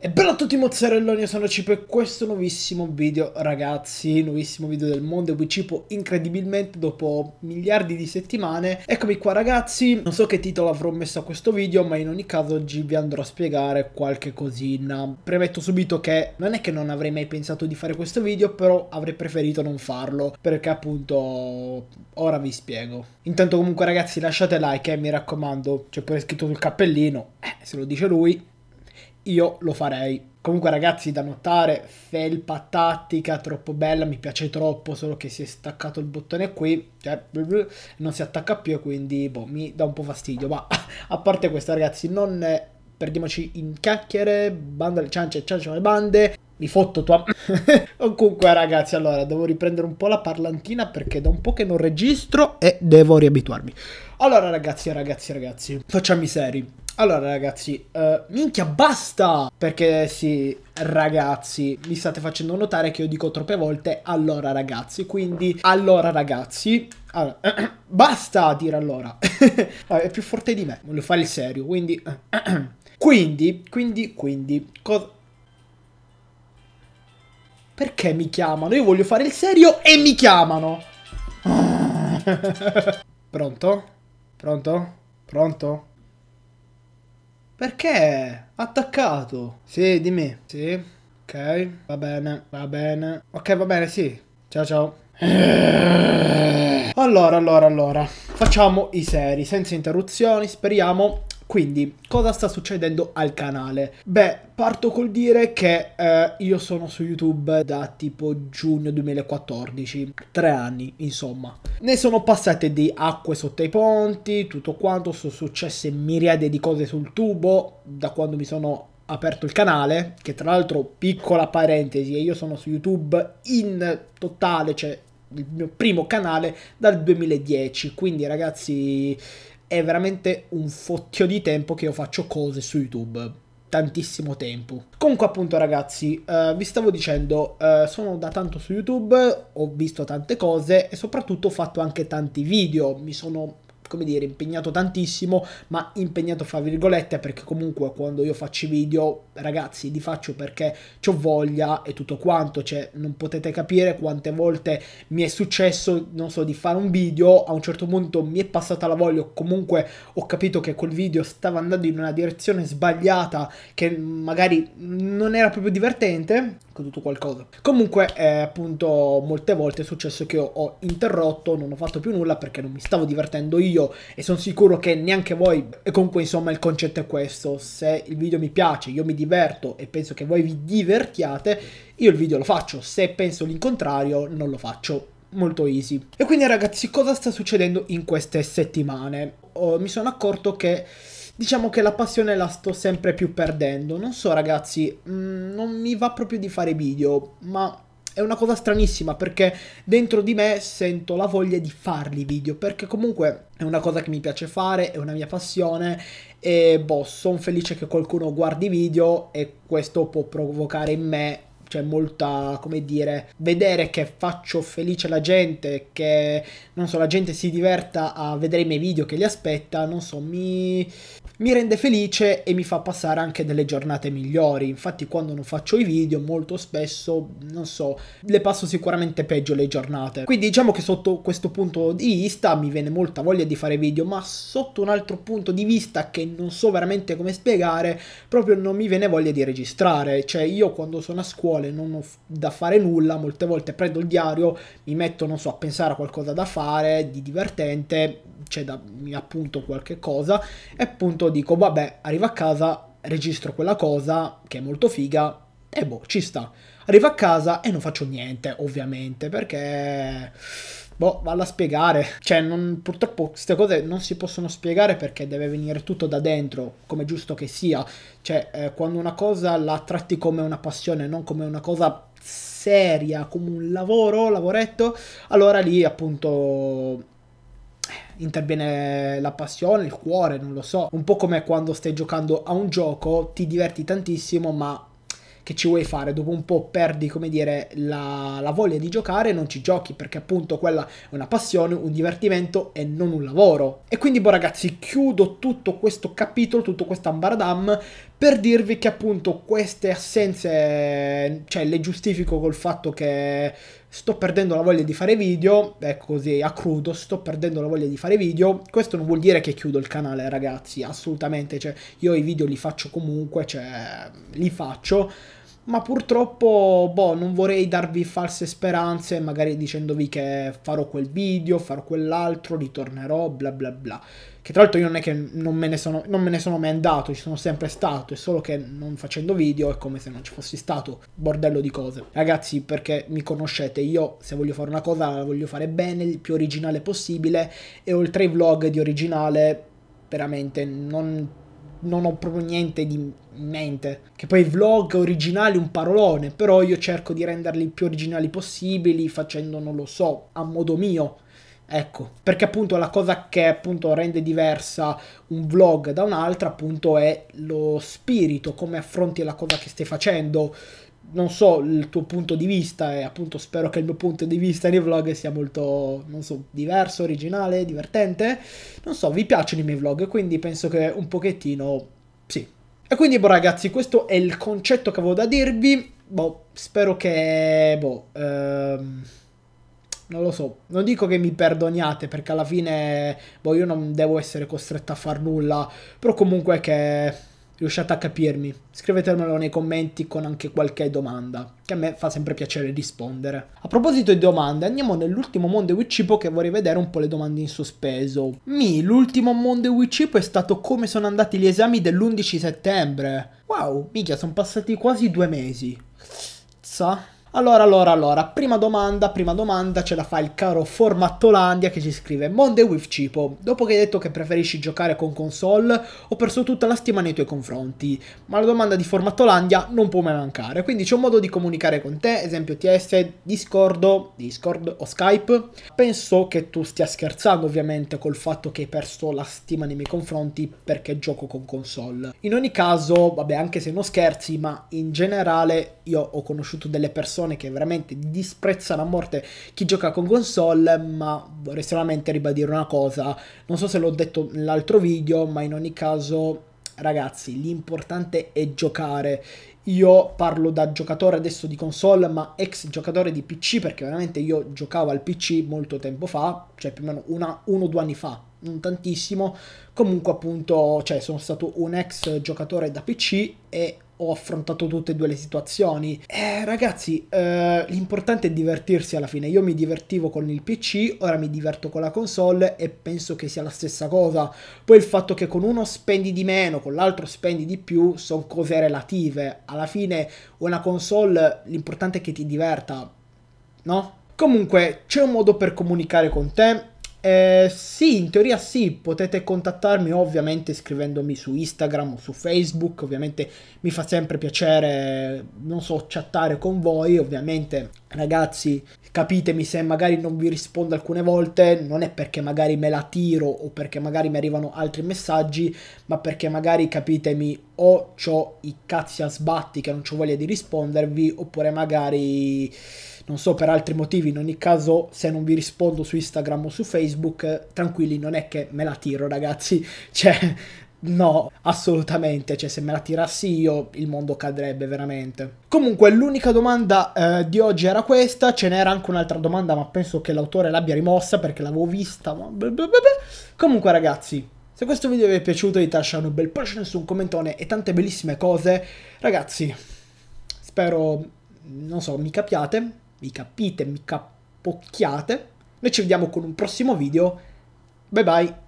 E bello a tutti mozzarelloni, io sono Cipo e questo è un nuovissimo video ragazzi, nuovissimo video del mondo di Cipo incredibilmente dopo miliardi di settimane. Eccomi qua ragazzi, non so che titolo avrò messo a questo video ma in ogni caso oggi vi andrò a spiegare qualche cosina. Premetto subito che non è che non avrei mai pensato di fare questo video, però avrei preferito non farlo perché appunto ora vi spiego. Intanto comunque ragazzi lasciate like, mi raccomando, c'è pure scritto sul cappellino, se lo dice lui io lo farei. Comunque ragazzi, da notare, felpa tattica troppo bella, mi piace troppo, solo che si è staccato il bottone qui, cioè non si attacca più e quindi boh, mi dà un po' fastidio, ma a parte questo ragazzi non perdiamoci in chiacchiere, banda le ciance, ciance le bande, mi fotto tua comunque ragazzi, allora devo riprendere un po' la parlantina perché da un po' che non registro e devo riabituarmi. Allora ragazzi, facciamo i seri. Allora ragazzi, minchia basta! Perché sì, ragazzi, mi state facendo notare che io dico troppe volte allora ragazzi, quindi allora ragazzi, allora, basta dire allora, è più forte di me, voglio fare il serio, quindi, cosa... Perché mi chiamano? Io voglio fare il serio e mi chiamano! Pronto? Pronto? Pronto? Perché? Attaccato. Sì, dimmi. Sì. Ok. Va bene. Va bene. Ok, va bene, sì. Ciao, ciao. Allora. Facciamo i seri, senza interruzioni, speriamo. Quindi, cosa sta succedendo al canale? Beh, parto col dire che io sono su YouTube da tipo giugno 2014, 3 anni insomma. Ne sono passate di acque sotto i ponti, tutto quanto, sono successe miriade di cose sul tubo da quando mi sono aperto il canale, che tra l'altro, piccola parentesi, io sono su YouTube in totale, cioè il mio primo canale dal 2010, quindi ragazzi... È veramente un fottio di tempo che io faccio cose su YouTube, tantissimo tempo. Comunque appunto ragazzi, vi stavo dicendo, sono da tanto su YouTube, ho visto tante cose e soprattutto ho fatto anche tanti video, mi sono, come dire, impegnato tantissimo, ma impegnato fra virgolette perché comunque quando io faccio i video, ragazzi, li faccio perché c'ho voglia e tutto quanto, cioè non potete capire quante volte mi è successo, non so, di fare un video, a un certo punto mi è passata la voglia, comunque ho capito che quel video stava andando in una direzione sbagliata, che magari non era proprio divertente, ho caduto qualcosa. Comunque appunto molte volte è successo che io ho interrotto, non ho fatto più nulla perché non mi stavo divertendo io, e sono sicuro che neanche voi. E comunque insomma il concetto è questo: se il video mi piace, io mi diverto e penso che voi vi divertiate, io il video lo faccio, se penso l'incontrario non lo faccio, molto easy. E quindi ragazzi, cosa sta succedendo in queste settimane? Mi sono accorto che diciamo che la passione la sto sempre più perdendo, non so ragazzi, non mi va proprio di fare video, ma... È una cosa stranissima perché dentro di me sento la voglia di farli video, perché comunque è una cosa che mi piace fare, è una mia passione e boh, sono felice che qualcuno guardi i video e questo può provocare in me, cioè molta, come dire, vedere che faccio felice la gente, che non so, la gente si diverta a vedere i miei video, che li aspetta, non so, mi rende felice e mi fa passare anche delle giornate migliori. Infatti quando non faccio i video molto spesso, non so, le passo sicuramente peggio le giornate. Quindi diciamo che sotto questo punto di vista mi viene molta voglia di fare video, ma sotto un altro punto di vista che non so veramente come spiegare, proprio non mi viene voglia di registrare. Cioè io quando sono a scuola e non ho da fare nulla, molte volte prendo il diario, mi metto, non so, a pensare a qualcosa da fare, di divertente, cioè mi appunto qualche cosa e appunto dico vabbè, arrivo a casa, registro quella cosa che è molto figa e boh, ci sta. Arrivo a casa e non faccio niente ovviamente perché boh, valla a spiegare, cioè non, purtroppo queste cose non si possono spiegare perché deve venire tutto da dentro, come giusto che sia, cioè quando una cosa la tratti come una passione, non come una cosa seria, come un lavoro, lavoretto, allora lì appunto... interviene la passione, il cuore, non lo so, un po' come quando stai giocando a un gioco, ti diverti tantissimo ma che ci vuoi fare, dopo un po' perdi, come dire, la voglia di giocare e non ci giochi perché appunto quella è una passione, un divertimento e non un lavoro. E quindi boh ragazzi, chiudo tutto questo capitolo, tutto questo ambaradam per dirvi che appunto queste assenze, cioè, le giustifico col fatto che sto perdendo la voglia di fare video, ecco, così a crudo, sto perdendo la voglia di fare video. Questo non vuol dire che chiudo il canale, ragazzi, assolutamente, cioè, io i video li faccio comunque, cioè, li faccio, ma purtroppo, boh, non vorrei darvi false speranze, magari dicendovi che farò quel video, farò quell'altro, ritornerò, bla bla bla. Che tra l'altro io non è che non me ne sono mai andato, ci sono sempre stato, è solo che non facendo video è come se non ci fossi stato, bordello di cose. Ragazzi, perché mi conoscete, io se voglio fare una cosa la voglio fare bene, il più originale possibile, e oltre ai vlog di originale, veramente non ho proprio niente in mente. Che poi i vlog originali un parolone, però io cerco di renderli il più originali possibili facendo, non lo so, a modo mio. Ecco, perché appunto la cosa che appunto rende diversa un vlog da un'altra appunto è lo spirito, come affronti la cosa che stai facendo. Non so il tuo punto di vista, e appunto spero che il mio punto di vista nei vlog sia molto, non so, diverso, originale, divertente. Non so, vi piacciono i miei vlog, quindi penso che un pochettino sì. E quindi, boh, ragazzi, questo è il concetto che avevo da dirvi. Boh, spero che, boh, non lo so, non dico che mi perdoniate, perché alla fine, boh, io non devo essere costretto a far nulla, però comunque che riusciate a capirmi. Scrivetemelo nei commenti con anche qualche domanda, che a me fa sempre piacere rispondere. A proposito di domande, andiamo nell'ultimo mondo with Cipo, che vorrei vedere un po' le domande in sospeso. L'ultimo mondo with Cipo è stato come sono andati gli esami dell'11 settembre. Wow, minchia, sono passati quasi 2 mesi. Sa? Allora, prima domanda ce la fa il caro Formattolandia, che ci scrive: Monday with Cipo, dopo che hai detto che preferisci giocare con console, ho perso tutta la stima nei tuoi confronti, ma la domanda di Formattolandia non può mai mancare, quindi c'è un modo di comunicare con te, esempio TS, Discord o Skype. Penso che tu stia scherzando ovviamente col fatto che hai perso la stima nei miei confronti perché gioco con console. In ogni caso, vabbè, anche se non scherzi, ma in generale io ho conosciuto delle persone che veramente disprezzano a morte chi gioca con console, ma vorrei solamente ribadire una cosa, non so se l'ho detto nell'altro video, ma in ogni caso, ragazzi, l'importante è giocare. Io parlo da giocatore adesso di console, ma ex giocatore di PC, perché veramente io giocavo al PC molto tempo fa, cioè più o meno 1 o 2 anni fa, non tantissimo. Comunque appunto, cioè, sono stato un ex giocatore da PC e ho affrontato tutte e 2 le situazioni. Ragazzi, l'importante è divertirsi alla fine. Io mi divertivo con il PC, ora mi diverto con la console e penso che sia la stessa cosa. Poi il fatto che con uno spendi di meno, con l'altro spendi di più, sono cose relative. Alla fine una console, l'importante è che ti diverta, no? Comunque c'è un modo per comunicare con te. Sì, in teoria sì, potete contattarmi ovviamente scrivendomi su Instagram o su Facebook, ovviamente mi fa sempre piacere, non so, chattare con voi. Ovviamente, ragazzi, capitemi se magari non vi rispondo alcune volte, non è perché magari me la tiro o perché magari mi arrivano altri messaggi, ma perché magari, capitemi, o c'ho i cazzi a sbatti che non c'ho voglia di rispondervi, oppure magari non so, per altri motivi. In ogni caso, se non vi rispondo su Instagram o su Facebook, tranquilli, non è che me la tiro, ragazzi, cioè, no, assolutamente, cioè, se me la tirassi io il mondo cadrebbe veramente. Comunque l'unica domanda di oggi era questa. Ce n'era anche un'altra domanda, ma penso che l'autore l'abbia rimossa perché l'avevo vista, ma comunque, ragazzi, se questo video vi è piaciuto, di lasciare un bel pollice su, un commentone e tante bellissime cose. Ragazzi, spero, non so, mi capiate, mi capite, mi capocchiate. Noi ci vediamo con un prossimo video. Bye bye.